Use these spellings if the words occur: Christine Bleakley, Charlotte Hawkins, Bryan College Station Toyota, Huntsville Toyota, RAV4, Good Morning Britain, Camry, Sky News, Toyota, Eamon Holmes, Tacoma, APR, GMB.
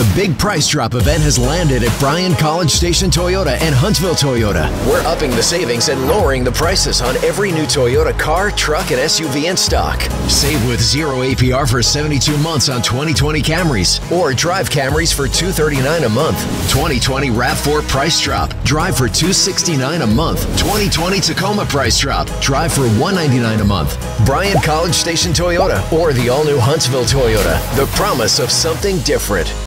The Big Price Drop event has landed at Bryan College Station Toyota and Huntsville Toyota. We're upping the savings and lowering the prices on every new Toyota car, truck, and SUV in stock. Save with 0 APR for 72 months on 2020 Camrys, or drive Camrys for $239 a month. 2020 RAV4 Price Drop, drive for $269 a month. 2020 Tacoma Price Drop, drive for $199 a month. Bryan College Station Toyota, or the all-new Huntsville Toyota. The promise of something different.